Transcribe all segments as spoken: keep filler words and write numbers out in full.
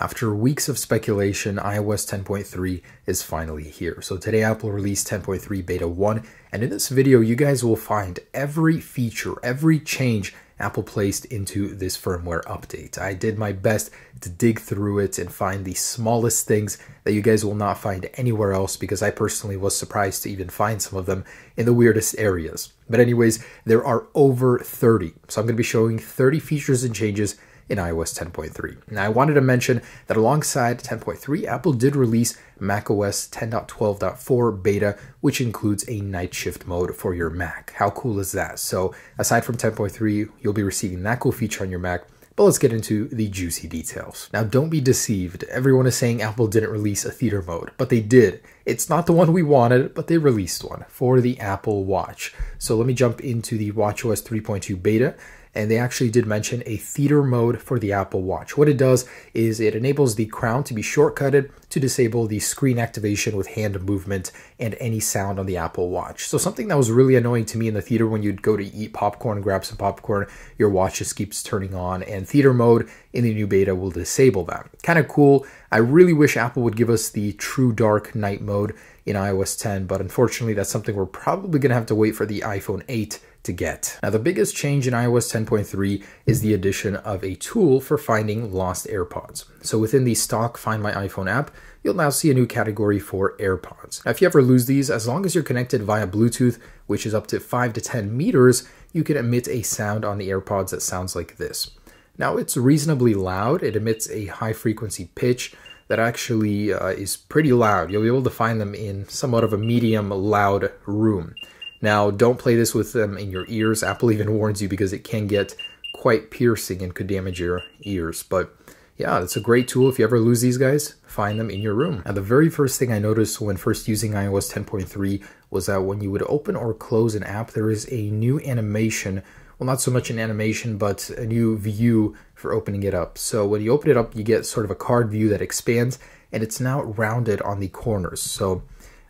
After weeks of speculation, i O S ten point three is finally here. So today Apple released ten point three beta one, and in this video you guys will find every feature, every change Apple placed into this firmware update. I did my best to dig through it and find the smallest things that you guys will not find anywhere else, because I personally was surprised to even find some of them in the weirdest areas. But anyways, there are over thirty. So I'm going to be showing thirty features and changes in i O S ten point three. Now I wanted to mention that alongside ten point three, Apple did release mac O S ten point twelve point four beta, which includes a night shift mode for your Mac. How cool is that? So aside from ten point three, you'll be receiving that cool feature on your Mac, but let's get into the juicy details. Now don't be deceived. Everyone is saying Apple didn't release a theater mode, but they did. It's not the one we wanted, but they released one for the Apple Watch. So let me jump into the watch O S three point two beta. And they actually did mention a theater mode for the Apple Watch. What it does is it enables the crown to be shortcutted to disable the screen activation with hand movement and any sound on the Apple Watch. So something that was really annoying to me in the theater, when you'd go to eat popcorn, grab some popcorn, your watch just keeps turning on, and theater mode in the new beta will disable that. Kind of cool. I really wish Apple would give us the true dark night mode in i O S ten, but unfortunately that's something we're probably going to have to wait for the iPhone eight to get. Now the biggest change in i O S ten point three is the addition of a tool for finding lost AirPods. So within the stock Find My iPhone app, you'll now see a new category for AirPods. Now if you ever lose these, as long as you're connected via Bluetooth, which is up to five to ten meters, you can emit a sound on the AirPods that sounds like this. Now it's reasonably loud. It emits a high frequency pitch that actually uh, is pretty loud. You'll be able to find them in somewhat of a medium loud room. Now, don't play this with them in your ears. Apple even warns you, because it can get quite piercing and could damage your ears. But yeah, it's a great tool. If you ever lose these guys, find them in your room. Now, the very first thing I noticed when first using i O S ten point three was that when you would open or close an app, there is a new animation. Well, not so much an animation, but a new view for opening it up. So when you open it up, you get sort of a card view that expands, and it's now rounded on the corners. So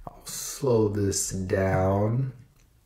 I'll slow this down.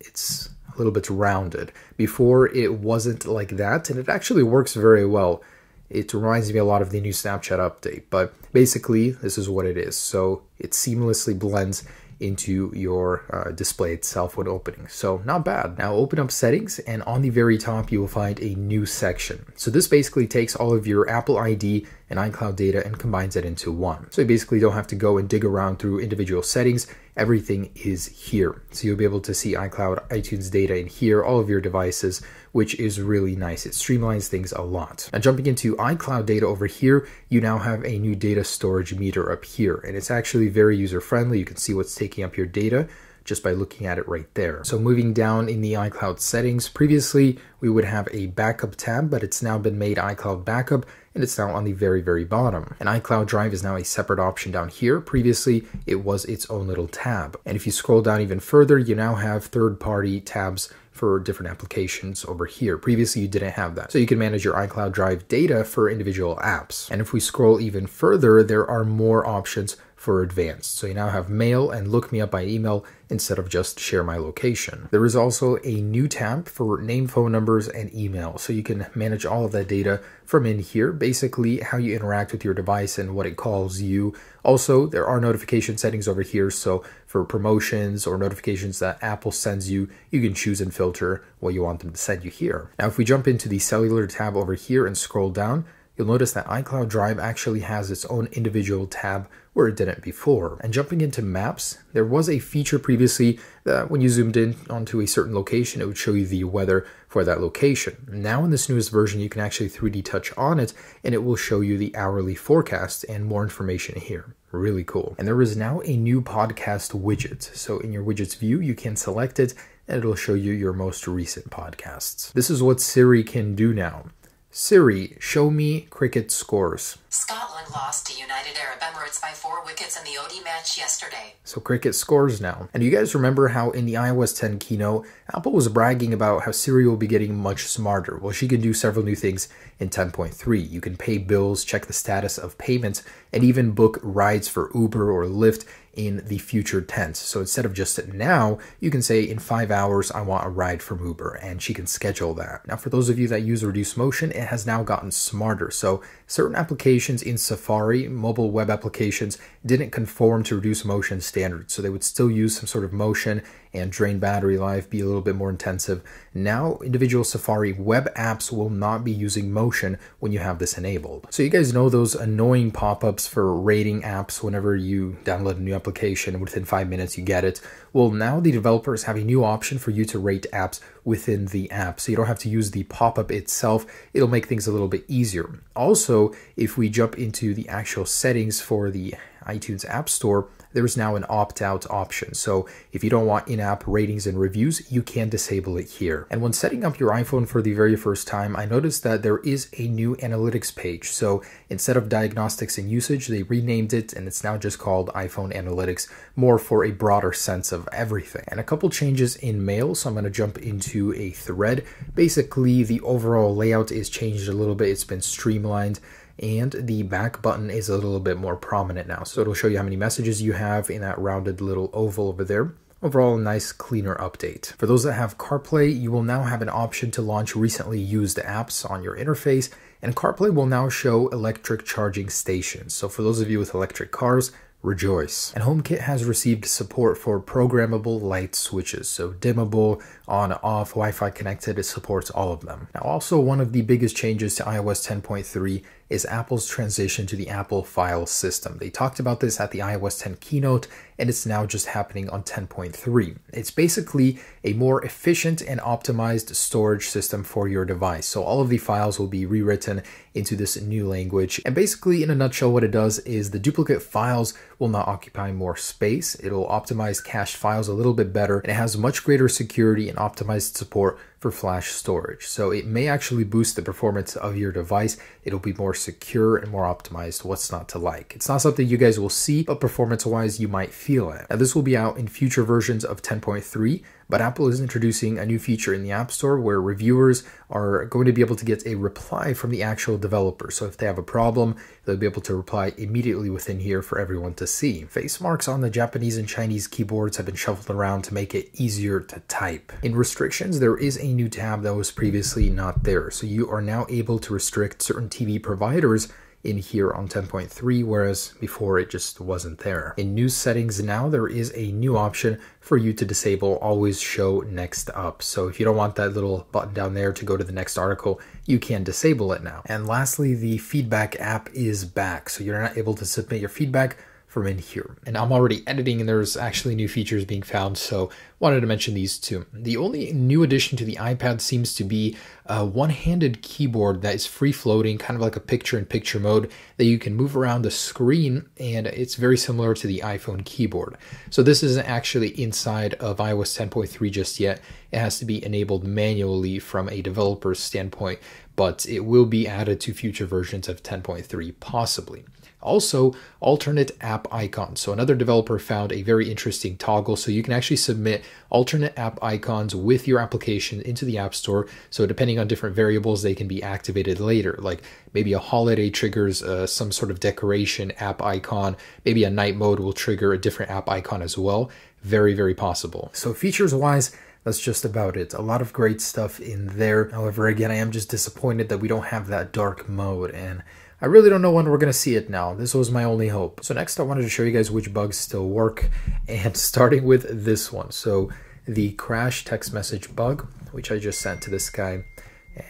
It's a little bit rounded. Before it wasn't like that, and it actually works very well. It reminds me a lot of the new Snapchat update, but basically this is what it is. So it seamlessly blends into your uh, display itself when opening. So not bad. Now open up settings, and on the very top you will find a new section. So this basically takes all of your Apple I D and iCloud data and combines it into one. So you basically don't have to go and dig around through individual settings. Everything is here. So you'll be able to see iCloud, iTunes data in here, all of your devices, which is really nice. It streamlines things a lot. Now jumping into iCloud data over here, you now have a new data storage meter up here, and it's actually very user-friendly. You can see what's taking up your data just by looking at it right there. So moving down in the iCloud settings, previously we would have a backup tab, but it's now been made iCloud backup, and it's now on the very, very bottom. And iCloud Drive is now a separate option down here. Previously, it was its own little tab. And if you scroll down even further, you now have third-party tabs for different applications over here. Previously, you didn't have that. So you can manage your iCloud Drive data for individual apps. And if we scroll even further, there are more options for advanced. So you now have mail and look me up by email instead of just share my location. There is also a new tab for name, phone numbers, and email. So you can manage all of that data from in here, basically how you interact with your device and what it calls you. Also, there are notification settings over here. So for promotions or notifications that Apple sends you, you can choose and filter what you want them to send you here. Now, if we jump into the cellular tab over here and scroll down, you'll notice that iCloud Drive actually has its own individual tab where it didn't before. And jumping into maps, there was a feature previously that when you zoomed in onto a certain location, it would show you the weather for that location. Now in this newest version, you can actually three D touch on it, and it will show you the hourly forecast and more information here. Really cool. And there is now a new podcast widget. So in your widgets view, you can select it, and it'll show you your most recent podcasts. This is what Siri can do now. Siri, show me cricket scores. Scotland lost to United Arab Emirates by four wickets in the O D I match yesterday. So cricket scores now. And you guys remember how in the i O S ten keynote, Apple was bragging about how Siri will be getting much smarter. Well, she can do several new things in ten point three. You can pay bills, check the status of payments, and even book rides for Uber or Lyft in the future tense. So instead of just now, you can say in five hours, I want a ride from Uber, and she can schedule that. Now, for those of you that use reduced motion, it has now gotten smarter. So certain applications in Safari, mobile web applications, didn't conform to reduced motion standards. So they would still use some sort of motion and drain battery life, be a little bit more intensive. Now, individual Safari web apps will not be using motion when you have this enabled. So you guys know those annoying pop-ups for rating apps whenever you download a new application, within five minutes you get it. Well, now the developers have a new option for you to rate apps within the app. So you don't have to use the pop-up itself. It'll make things a little bit easier. Also, if we jump into the actual settings for the iTunes App Store, there is now an opt-out option. So if you don't want in-app ratings and reviews, you can disable it here. And when setting up your iPhone for the very first time, I noticed that there is a new analytics page. So instead of diagnostics and usage, they renamed it, and it's now just called iPhone Analytics, more for a broader sense of everything. And a couple changes in mail. So I'm going to jump into a thread. Basically, the overall layout is changed a little bit. It's been streamlined, and the back button is a little bit more prominent now. So it'll show you how many messages you have in that rounded little oval over there. Overall, a nice, cleaner update. For those that have CarPlay, you will now have an option to launch recently used apps on your interface, and CarPlay will now show electric charging stations. So for those of you with electric cars, rejoice. And HomeKit has received support for programmable light switches, so dimmable, on, off, Wi-Fi connected. It supports all of them. Now, also one of the biggest changes to iOS ten point three is Apple's transition to the Apple File System. They talked about this at the iOS ten keynote, and it's now just happening on ten point three. It's basically a more efficient and optimized storage system for your device. So all of the files will be rewritten into this new language. And basically, in a nutshell, what it does is the duplicate files will not occupy more space. It'll optimize cached files a little bit better, and it has much greater security and optimized support for flash storage. So it may actually boost the performance of your device. It'll be more secure and more optimized. What's not to like? It's not something you guys will see, but performance-wise, you might feel it. Now, this will be out in future versions of ten point three, but Apple is introducing a new feature in the App Store where reviewers are going to be able to get a reply from the actual developer. So if they have a problem, they'll be able to reply immediately within here for everyone to see. Face marks on the Japanese and Chinese keyboards have been shuffled around to make it easier to type. In restrictions, there is a new tab that was previously not there. So you are now able to restrict certain T V providers in here on ten point three, whereas before it just wasn't there. In new settings now, there is a new option for you to disable always show next up. So if you don't want that little button down there to go to the next article, you can disable it now. And lastly, the feedback app is back. So you're not able to submit your feedback from in here. And I'm already editing, and there's actually new features being found, so wanted to mention these two. The only new addition to the iPad seems to be a one-handed keyboard that is free-floating, kind of like a picture-in-picture mode that you can move around the screen, and it's very similar to the iPhone keyboard. So this isn't actually inside of iOS ten point three just yet. It has to be enabled manually from a developer's standpoint, but it will be added to future versions of ten point three possibly. Also, alternate app icons. So another developer found a very interesting toggle, so you can actually submit alternate app icons with your application into the App Store. So depending on different variables, they can be activated later, like maybe a holiday triggers uh, some sort of decoration app icon, maybe a night mode will trigger a different app icon as well. Very, very possible. So features wise, that's just about it. A lot of great stuff in there. However, again, I am just disappointed that we don't have that dark mode, and I really don't know when we're gonna see it now. This was my only hope. So next I wanted to show you guys which bugs still work, and starting with this one. So the crash text message bug, which I just sent to this guy,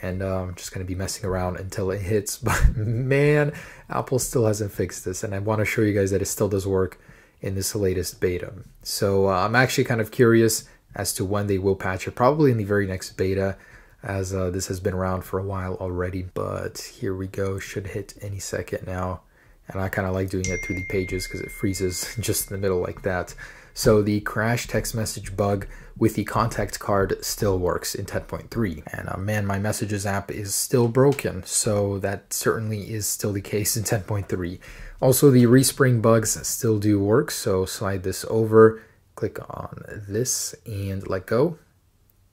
and uh, I'm just gonna be messing around until it hits, but man, Apple still hasn't fixed this, and I wanna show you guys that it still does work in this latest beta. So uh, I'm actually kind of curious as to when they will patch it, probably in the very next beta, as uh, this has been around for a while already. But here we go, should hit any second now. And I kind of like doing it through the pages because it freezes just in the middle like that. So the crash text message bug with the contact card still works in ten point three. And uh, man, my messages app is still broken. So that certainly is still the case in ten point three. Also, the respring bugs still do work. So slide this over, click on this and let go,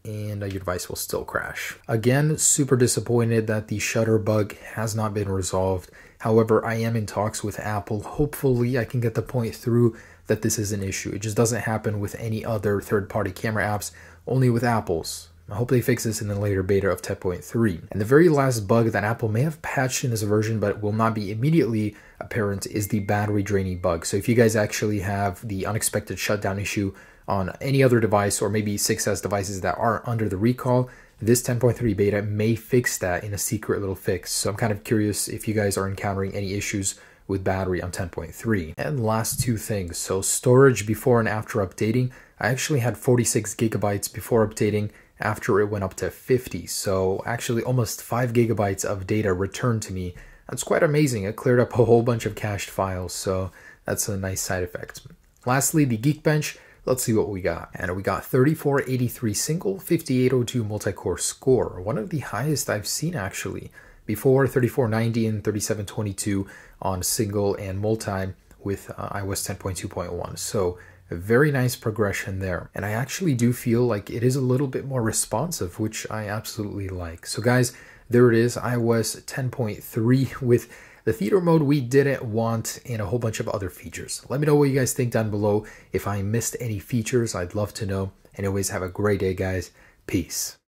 and your device will still crash. Again, super disappointed that the shutter bug has not been resolved. However, I am in talks with Apple. Hopefully I can get the point through that this is an issue. It just doesn't happen with any other third-party camera apps, only with Apple's. I hope they fix this in the later beta of ten point three. And the very last bug that Apple may have patched in this version but will not be immediately apparent is the battery draining bug. So if you guys actually have the unexpected shutdown issue on any other device, or maybe six S devices that are under the recall, this ten point three beta may fix that in a secret little fix. So I'm kind of curious if you guys are encountering any issues with battery on ten point three. And last two things. So storage before and after updating. I actually had forty-six gigabytes before updating. After it went up to fifty. So actually almost five gigabytes of data returned to me. That's quite amazing. It cleared up a whole bunch of cached files. So that's a nice side effect. Lastly, the Geekbench. Let's see what we got. And we got thirty-four eighty-three single, fifty-eight oh two multi-core score. One of the highest I've seen actually. Before thirty-four ninety and thirty-seven twenty-two on single and multi with uh, iOS ten point two point one. So a very nice progression there. And I actually do feel like it is a little bit more responsive, which I absolutely like. So guys, there it is, iOS ten point three with the theater mode we didn't want and a whole bunch of other features. Let me know what you guys think down below. If I missed any features, I'd love to know. Anyways, have a great day, guys. Peace.